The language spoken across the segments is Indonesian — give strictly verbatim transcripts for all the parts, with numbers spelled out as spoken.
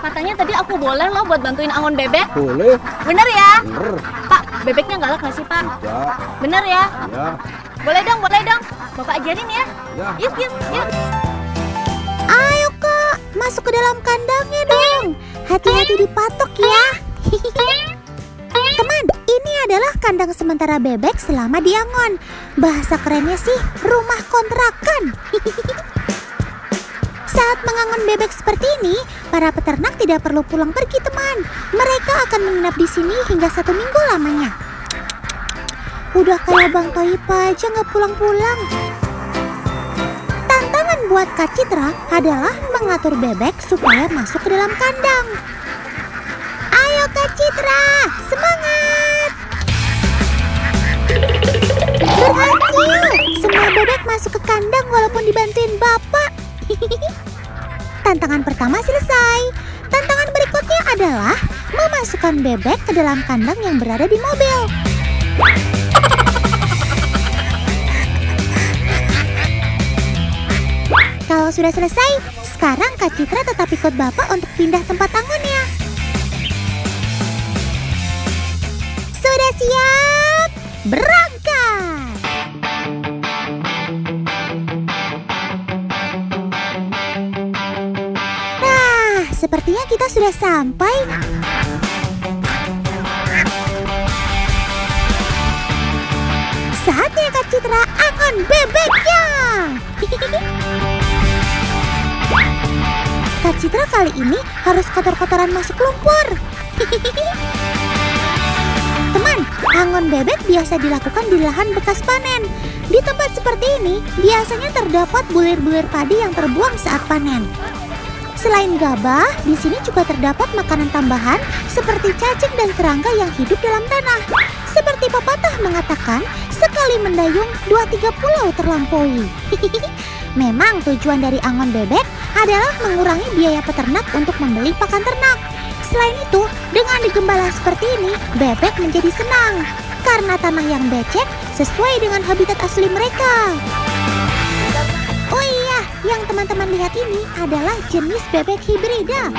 Katanya tadi aku boleh loh buat bantuin angon bebek. Boleh. Bener ya? Bener. Pak, bebeknya galak gak sih, Pak? Tidak. Bener ya? Iya. Boleh dong, boleh dong. Bapak ajarin ya. Ya. Yuk, yuk, yuk. Ayo, Kak. Masuk ke dalam kandangnya dong. Hati-hati dipatok ya. Teman, ini adalah kandang sementara bebek selama diangon. Bahasa kerennya sih rumah kontrakan. Saat mengangon bebek seperti ini, para peternak tidak perlu pulang pergi, teman. Mereka akan menginap di sini hingga satu minggu lamanya. Udah kayak Bang Toipa aja nggak pulang-pulang. Tantangan buat Kak Citra adalah mengatur bebek supaya masuk ke dalam kandang. Ayo Kak Citra, semangat! Berhasil! Semua bebek masuk ke kandang walaupun dibantuin Bapak. Tantangan pertama selesai. Tantangan berikutnya adalah memasukkan bebek ke dalam kandang yang berada di mobil. Kalau sudah selesai, sekarang Kak Citra tetap ikut Bapak untuk pindah tempat angonnya. Sudah siap? Berangkat! Sepertinya kita sudah sampai. Saatnya Kak Citra angon bebeknya. Kak Citra kali ini harus kotor-kotoran masuk lumpur. Teman, angon bebek biasa dilakukan di lahan bekas panen. Di tempat seperti ini biasanya terdapat bulir-bulir padi yang terbuang saat panen. Selain gabah, di sini juga terdapat makanan tambahan seperti cacing dan serangga yang hidup dalam tanah. Seperti pepatah mengatakan, sekali mendayung, dua tiga pulau terlampaui. Memang tujuan dari angon bebek adalah mengurangi biaya peternak untuk membeli pakan ternak. Selain itu, dengan digembala seperti ini, bebek menjadi senang. Karena tanah yang becek sesuai dengan habitat asli mereka. Oh iya, yang teman-teman lihat ini adalah jenis bebek hibrida.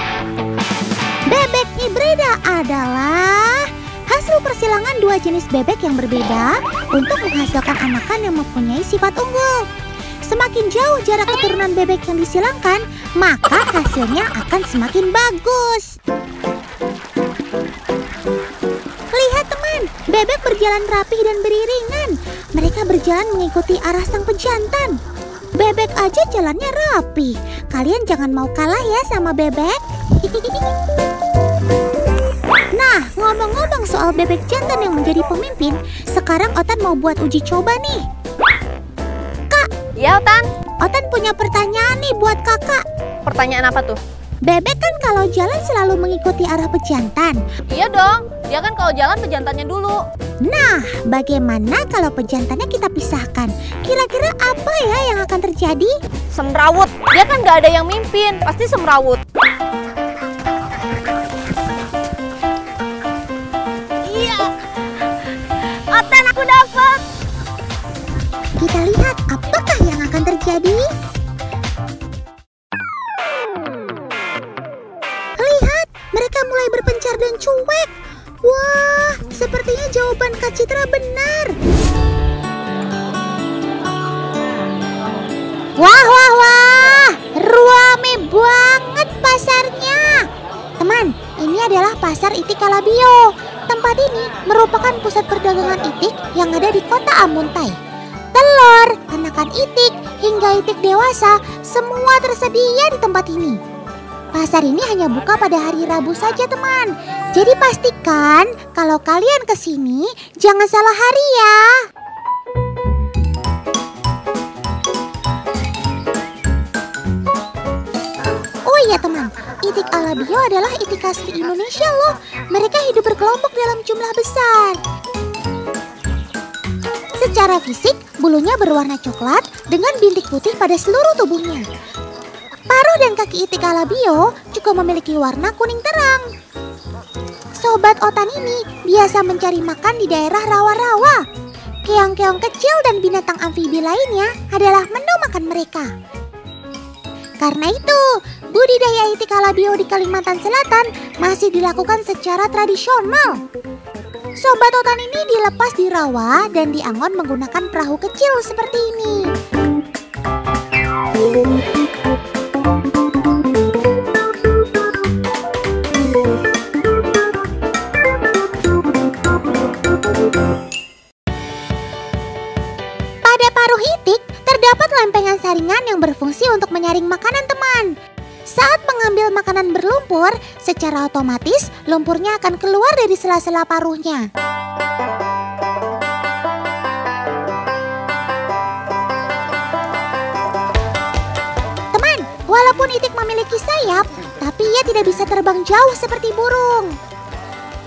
Bebek hibrida adalah hasil persilangan dua jenis bebek yang berbeda untuk menghasilkan anakan yang mempunyai sifat unggul. Semakin jauh jarak keturunan bebek yang disilangkan, maka hasilnya akan semakin bagus. Lihat teman, bebek berjalan rapi dan beriringan. Mereka berjalan mengikuti arah sang pejantan. Bebek aja jalannya rapi. Kalian jangan mau kalah ya sama bebek. Nah, ngomong-ngomong soal bebek jantan yang menjadi pemimpin, sekarang Otan mau buat uji coba nih. Kak. Ya, Otan. Otan punya pertanyaan nih buat kakak. Pertanyaan apa tuh? Bebek kan kalau jalan selalu mengikuti arah pejantan. Iya dong, dia kan kalau jalan pejantannya dulu. Nah, bagaimana kalau pejantannya kita pisahkan? Kira-kira apa ya yang akan terjadi? Semrawut, dia kan nggak ada yang mimpin, pasti semrawut. Iya, Otan aku dapat. Kita lihat apakah yang akan terjadi. Lihat, mereka mulai berpencar dan cuek. Wah, sepertinya jawaban Kak Citra benar. Wah, wah, wah. Ruame banget pasarnya. Teman, ini adalah pasar itik Kalabio. Tempat ini merupakan pusat perdagangan itik yang ada di kota Amuntai. Telur, anakan itik, hingga itik dewasa, semua tersedia di tempat ini. Pasar ini hanya buka pada hari Rabu saja, teman. Jadi pastikan kalau kalian kesini jangan salah hari ya. Oh iya teman, itik alabio adalah itik khas di Indonesia loh. Mereka hidup berkelompok dalam jumlah besar. Secara fisik, bulunya berwarna coklat dengan bintik putih pada seluruh tubuhnya. Paruh dan kaki itik alabio juga memiliki warna kuning terang. Sobat Otan ini biasa mencari makan di daerah rawa-rawa. Keong-keong kecil dan binatang amfibi lainnya adalah menu makan mereka. Karena itu, budidaya itikalabio di Kalimantan Selatan masih dilakukan secara tradisional. Sobat otan ini dilepas di rawa dan diangon menggunakan perahu kecil seperti ini. Pada paruh itik, terdapat lempengan saringan yang berfungsi untuk menyaring makanan teman. Saat mengambil makanan berlumpur, secara otomatis lumpurnya akan keluar dari sela-sela paruhnya. Teman, walaupun itik memiliki sayap, tapi ia tidak bisa terbang jauh seperti burung.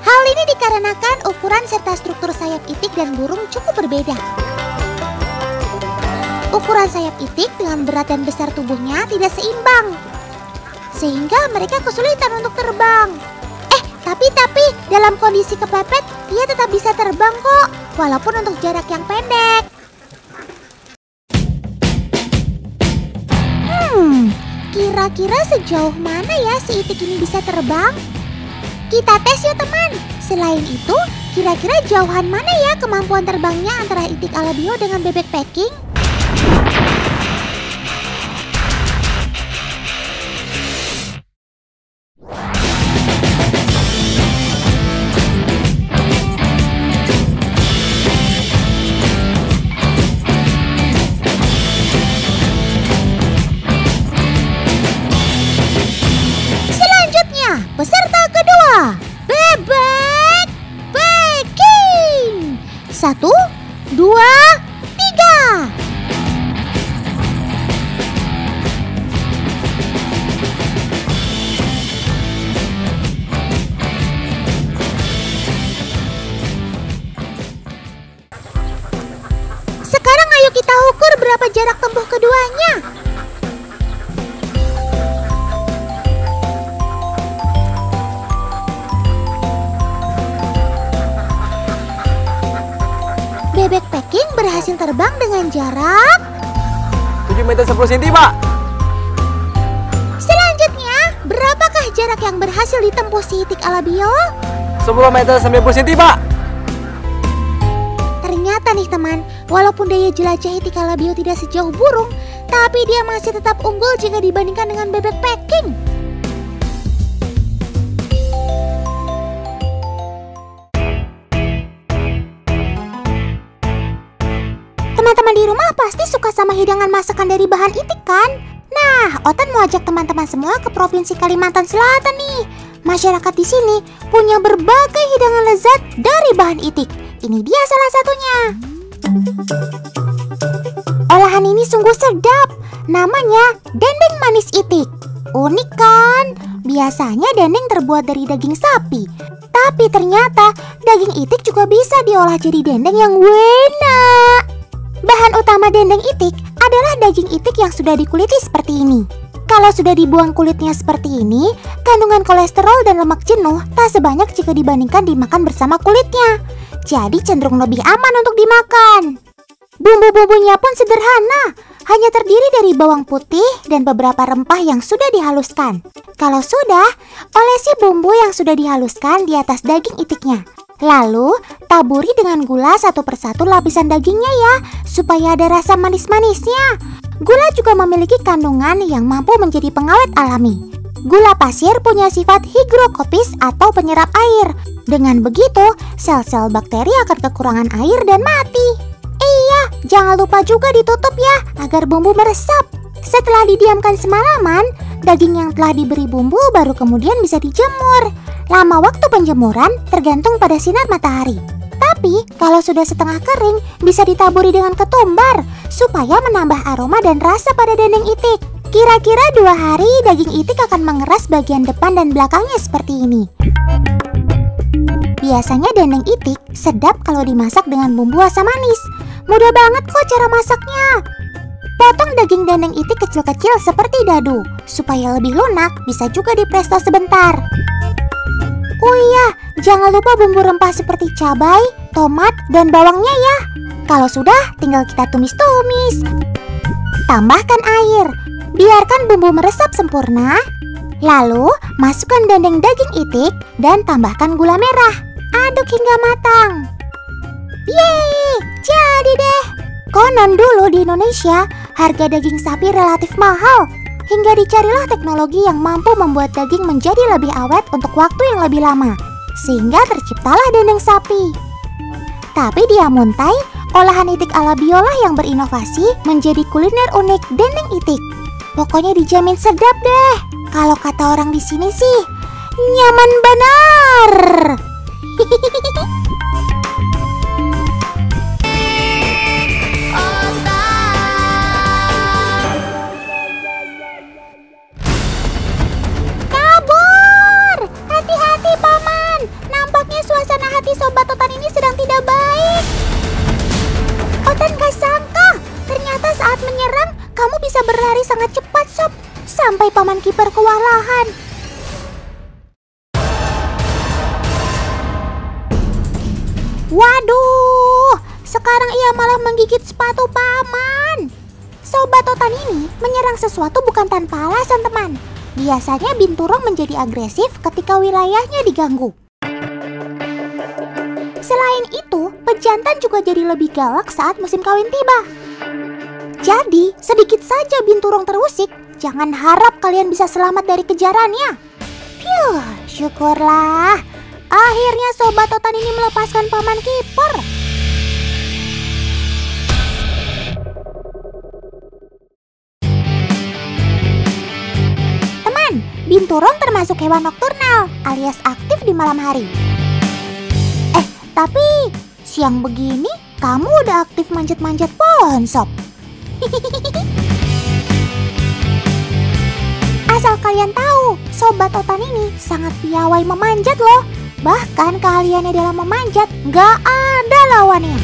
Hal ini dikarenakan ukuran serta struktur sayap itik dan burung cukup berbeda. Ukuran sayap itik dengan berat dan besar tubuhnya tidak seimbang, sehingga mereka kesulitan untuk terbang. Eh, tapi-tapi dalam kondisi kepepet, dia tetap bisa terbang kok, walaupun untuk jarak yang pendek. Hmm, kira-kira sejauh mana ya si itik ini bisa terbang? Kita tes yuk teman. Selain itu, kira-kira jauhan mana ya kemampuan terbangnya antara itik alabio dengan bebek packing? Satu, dua, tiga. Sekarang ayo kita ukur berapa jarak tempuh keduanya. Bebek packing berhasil terbang dengan jarak tujuh meter sepuluh senti, Pak. Selanjutnya, berapakah jarak yang berhasil ditempuh si itik alabio? sepuluh meter sembilan puluh senti, Pak. Ternyata nih teman, walaupun daya jelajah itik alabio tidak sejauh burung, tapi dia masih tetap unggul jika dibandingkan dengan bebek packing. Teman-teman di rumah pasti suka sama hidangan masakan dari bahan itik kan? Nah, Otan mau ajak teman-teman semua ke Provinsi Kalimantan Selatan nih. Masyarakat di sini punya berbagai hidangan lezat dari bahan itik. Ini dia salah satunya. Olahan ini sungguh sedap. Namanya dendeng manis itik. Unik kan? Biasanya dendeng terbuat dari daging sapi. Tapi ternyata daging itik juga bisa diolah jadi dendeng yang enak. Bahan utama dendeng itik adalah daging itik yang sudah dikuliti seperti ini. Kalau sudah dibuang kulitnya seperti ini, kandungan kolesterol dan lemak jenuh tak sebanyak jika dibandingkan dimakan bersama kulitnya. Jadi cenderung lebih aman untuk dimakan. Bumbu-bumbunya pun sederhana, hanya terdiri dari bawang putih dan beberapa rempah yang sudah dihaluskan. Kalau sudah, olesi bumbu yang sudah dihaluskan di atas daging itiknya. Lalu, taburi dengan gula satu persatu lapisan dagingnya ya, supaya ada rasa manis-manisnya. Gula juga memiliki kandungan yang mampu menjadi pengawet alami. Gula pasir punya sifat higrokopis atau penyerap air. Dengan begitu, sel-sel bakteri akan kekurangan air dan mati. Iya, jangan lupa juga ditutup ya, agar bumbu meresap. Setelah didiamkan semalaman, daging yang telah diberi bumbu baru kemudian bisa dijemur. Lama waktu penjemuran tergantung pada sinar matahari. Tapi kalau sudah setengah kering, bisa ditaburi dengan ketumbar supaya menambah aroma dan rasa pada dendeng itik. Kira-kira dua hari daging itik akan mengeras bagian depan dan belakangnya seperti ini. Biasanya dendeng itik sedap kalau dimasak dengan bumbu asam manis. Mudah banget kok cara masaknya. Potong daging dendeng itik kecil-kecil seperti dadu, supaya lebih lunak bisa juga dipresto sebentar. Oh iya, jangan lupa bumbu rempah seperti cabai, tomat, dan bawangnya ya. Kalau sudah, tinggal kita tumis-tumis. Tambahkan air. Biarkan bumbu meresap sempurna. Lalu, masukkan dendeng daging itik dan tambahkan gula merah. Aduk hingga matang. Yeay, jadi deh. Konon dulu di Indonesia, harga daging sapi relatif mahal. Hingga dicarilah teknologi yang mampu membuat daging menjadi lebih awet untuk waktu yang lebih lama. Sehingga terciptalah dendeng sapi. Tapi di Amuntai, olahan itik ala biolah yang berinovasi menjadi kuliner unik dendeng itik. Pokoknya dijamin sedap deh. Kalau kata orang di sini sih, nyaman benar. Sobat Otan ini sedang tidak baik. Otan gak sangka, ternyata saat menyerang kamu bisa berlari sangat cepat, Sob, sampai paman kiper kewalahan. Waduh, sekarang ia malah menggigit sepatu paman. Sobat Otan ini menyerang sesuatu bukan tanpa alasan, teman. Biasanya Binturong menjadi agresif ketika wilayahnya diganggu. Selain itu, pejantan juga jadi lebih galak saat musim kawin tiba. Jadi, sedikit saja Binturong terusik, jangan harap kalian bisa selamat dari kejarannya. Phew, syukurlah. Akhirnya Sobat Otan ini melepaskan paman kiper. Teman, Binturong termasuk hewan nokturnal, alias aktif di malam hari. Tapi, siang begini kamu udah aktif manjat-manjat pohon, Sob. Asal kalian tahu, Sobat Otan ini sangat piawai memanjat loh. Bahkan keahliannya dalam memanjat gak ada lawannya.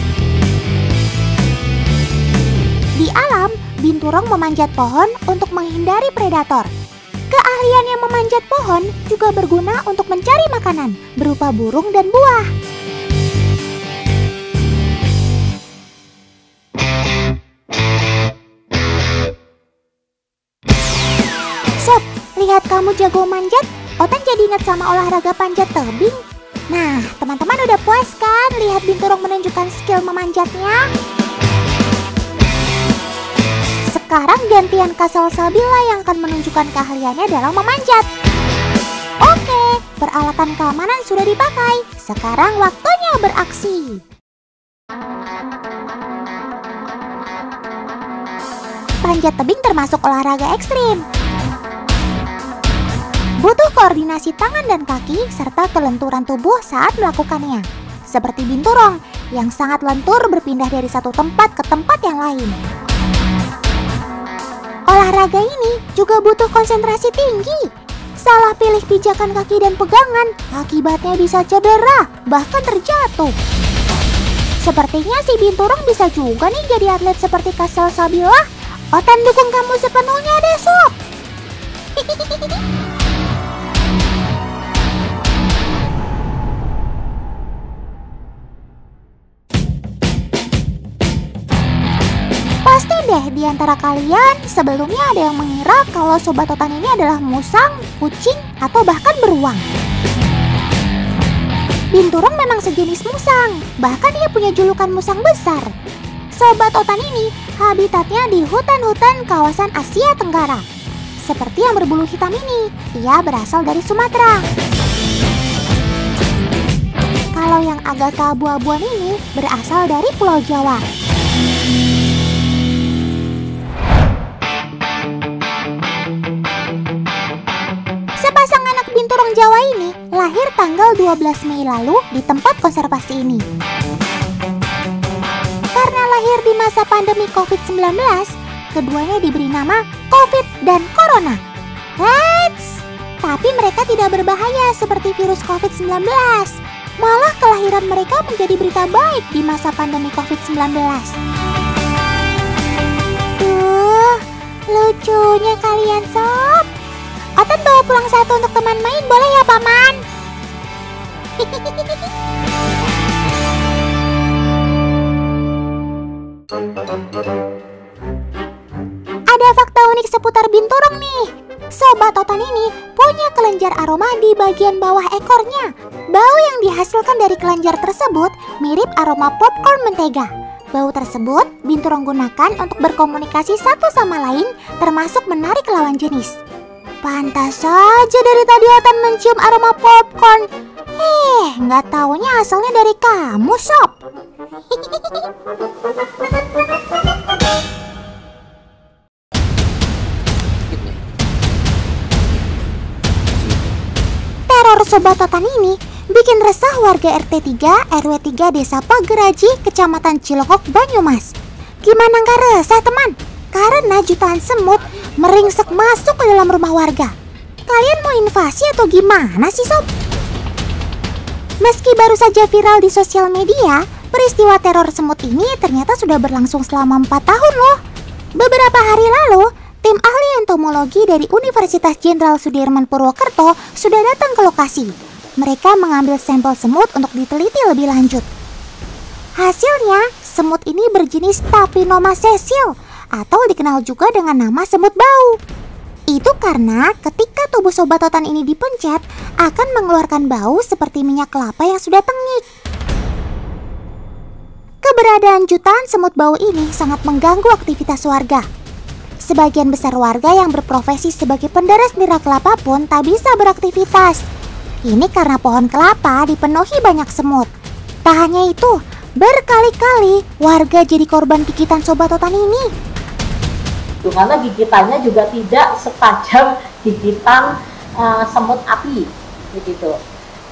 Di alam, Binturong memanjat pohon untuk menghindari predator. Keahliannya memanjat pohon juga berguna untuk mencari makanan berupa burung dan buah. Lihat kamu jago manjat, Otan jadi ingat sama olahraga panjat tebing. Nah, teman-teman udah puas kan lihat Binturong menunjukkan skill memanjatnya? Sekarang gantian Kasal Sabila yang akan menunjukkan keahliannya dalam memanjat. Oke, peralatan keamanan sudah dipakai. Sekarang waktunya beraksi. Panjat tebing termasuk olahraga ekstrim. Butuh koordinasi tangan dan kaki serta kelenturan tubuh saat melakukannya. Seperti Binturong yang sangat lentur berpindah dari satu tempat ke tempat yang lain. Olahraga ini juga butuh konsentrasi tinggi. Salah pilih pijakan kaki dan pegangan, akibatnya bisa cedera, bahkan terjatuh. Sepertinya si Binturong bisa juga nih jadi atlet seperti Kasal Sabila. Otan dukung kamu sepenuhnya deh, Sob. Di antara kalian sebelumnya ada yang mengira kalau Sobat Otan ini adalah musang, kucing, atau bahkan beruang. Binturong memang sejenis musang, bahkan ia punya julukan musang besar. Sobat Otan ini habitatnya di hutan-hutan kawasan Asia Tenggara. Seperti yang berbulu hitam ini, ia berasal dari Sumatera. Kalau yang agak keabu-abuan ini berasal dari Pulau Jawa. Binturong Jawa ini lahir tanggal dua belas Mei lalu di tempat konservasi ini. Karena lahir di masa pandemi covid sembilan belas, keduanya diberi nama COVID dan Corona. Eits! Tapi mereka tidak berbahaya seperti virus covid sembilan belas. Malah kelahiran mereka menjadi berita baik di masa pandemi covid sembilan belas. Duh, lucunya kalian, Sob. Otan bawa pulang satu untuk teman main, boleh ya, Paman? Ada fakta unik seputar binturong nih. Sobat Otan ini punya kelenjar aroma di bagian bawah ekornya. Bau yang dihasilkan dari kelenjar tersebut mirip aroma popcorn mentega. Bau tersebut binturong gunakan untuk berkomunikasi satu sama lain, termasuk menarik lawan jenis. Pantas saja dari tadi Otan mencium aroma popcorn. Eh, nggak taunya asalnya dari kamu, Sob. Teror Sobat Otan ini bikin resah warga R T tiga R W tiga Desa Pageraji, Kecamatan Cilokok, Banyumas. Gimana nggak resah, teman? Karena jutaan semut meringsek masuk ke dalam rumah warga. Kalian mau invasi atau gimana sih, Sob? Meski baru saja viral di sosial media, peristiwa teror semut ini ternyata sudah berlangsung selama empat tahun loh. Beberapa hari lalu, tim ahli entomologi dari Universitas Jenderal Sudirman Purwokerto sudah datang ke lokasi. Mereka mengambil sampel semut untuk diteliti lebih lanjut. Hasilnya, semut ini berjenis Tapinoma sessil atau dikenal juga dengan nama semut bau. Itu karena ketika tubuh Sobat Otan ini dipencet, akan mengeluarkan bau seperti minyak kelapa yang sudah tengik. Keberadaan jutaan semut bau ini sangat mengganggu aktivitas warga. Sebagian besar warga yang berprofesi sebagai penderes nira kelapa pun tak bisa beraktivitas. Ini karena pohon kelapa dipenuhi banyak semut. Tak hanya itu, berkali-kali warga jadi korban gigitan Sobat Otan ini. Karena gigitannya juga tidak setajam gigitan uh, semut api, begitu,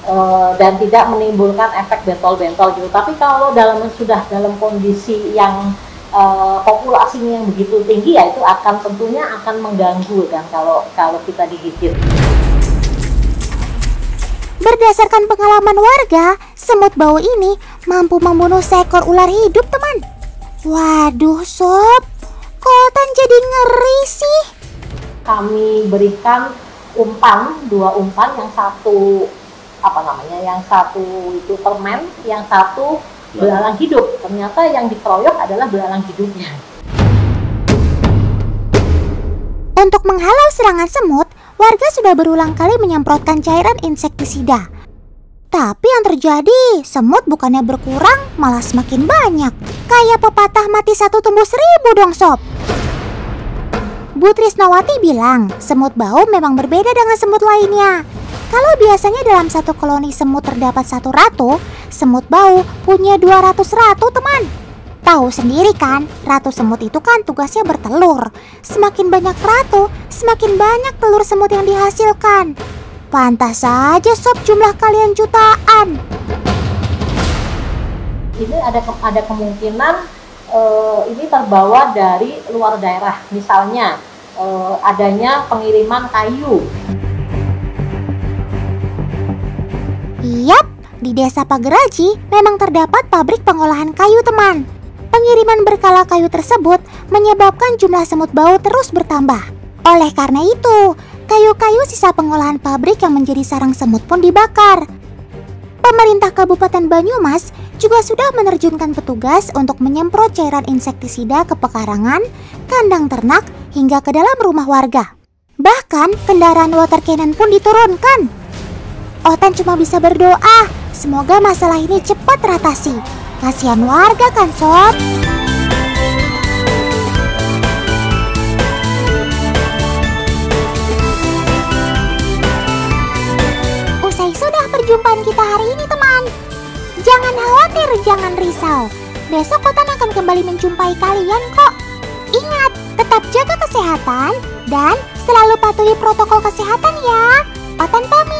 uh, dan tidak menimbulkan efek bentol-bentol gitu. Tapi kalau dalam sudah dalam kondisi yang uh, populasinya yang begitu tinggi, ya itu akan tentunya akan mengganggu kan kalau kalau kita digigit. Berdasarkan pengalaman warga, semut bau ini mampu membunuh seekor ular hidup, teman. Waduh, Sob. Kotan jadi ngeri sih. Kami berikan umpan, dua umpan, yang satu apa namanya, yang satu itu permen, yang satu belalang hidup. Ternyata yang dikeroyok adalah belalang hidupnya. Untuk menghalau serangan semut, warga sudah berulang kali menyemprotkan cairan insektisida. Tapi yang terjadi, semut bukannya berkurang, malah semakin banyak. Kayak pepatah mati satu tumbuh seribu dong, Sob. Bu Trisnawati bilang, semut bau memang berbeda dengan semut lainnya. Kalau biasanya dalam satu koloni semut terdapat satu ratu, semut bau punya dua ratus ratu, teman. Tahu sendiri kan, ratu semut itu kan tugasnya bertelur. Semakin banyak ratu, semakin banyak telur semut yang dihasilkan. Pantas saja, Sob, jumlah kalian jutaan. Ini ada ke, ada kemungkinan e, ini terbawa dari luar daerah, misalnya e, adanya pengiriman kayu. Yap, di Desa Pageraji memang terdapat pabrik pengolahan kayu, teman. Pengiriman berkala kayu tersebut menyebabkan jumlah semut bau terus bertambah. Oleh karena itu, kayu-kayu sisa pengolahan pabrik yang menjadi sarang semut pun dibakar. Pemerintah Kabupaten Banyumas juga sudah menerjunkan petugas untuk menyemprot cairan insektisida ke pekarangan, kandang ternak, hingga ke dalam rumah warga. Bahkan kendaraan water cannon pun diturunkan. Otan cuma bisa berdoa, semoga masalah ini cepat teratasi. Kasihan warga kan, Sob? Usai sudah perjumpaan kita hari ini, teman. Jangan khawatir, jangan risau. Besok Otan akan kembali menjumpai kalian kok. Ingat, tetap jaga kesehatan dan selalu patuhi protokol kesehatan ya. Otan pamit.